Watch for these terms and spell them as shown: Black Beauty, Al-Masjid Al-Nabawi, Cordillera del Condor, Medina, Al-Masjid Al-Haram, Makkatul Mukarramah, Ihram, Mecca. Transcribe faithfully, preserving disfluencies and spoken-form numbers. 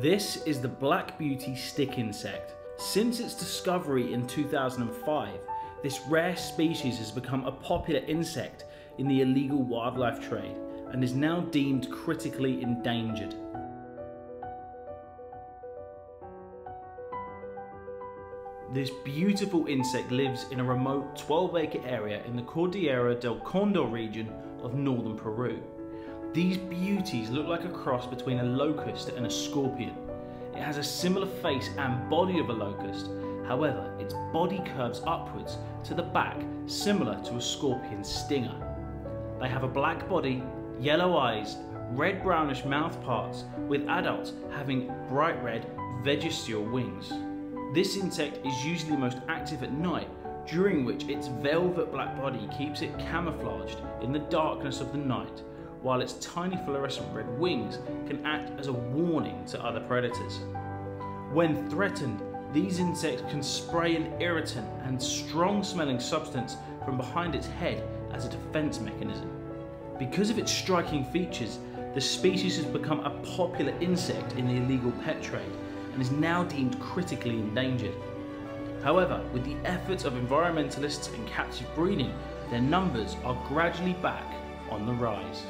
This is the Black Beauty stick insect. Since its discovery in two thousand five, this rare species has become a popular insect in the illegal wildlife trade and is now deemed critically endangered. This beautiful insect lives in a remote twelve acre area in the Cordillera del Condor region of northern Peru. These beauties look like a cross between a locust and a scorpion. It has a similar face and body of a locust, however, its body curves upwards to the back, similar to a scorpion's stinger. They have a black body, yellow eyes, red brownish mouth parts, with adults having bright red vegetative wings. This insect is usually most active at night, during which its velvet black body keeps it camouflaged in the darkness of the night, while its tiny fluorescent red wings can act as a warning to other predators. When threatened, these insects can spray an irritant and strong-smelling substance from behind its head as a defense mechanism. Because of its striking features, the species has become a popular insect in the illegal pet trade, and is now deemed critically endangered. However, with the efforts of environmentalists and captive breeding, their numbers are gradually back on the rise.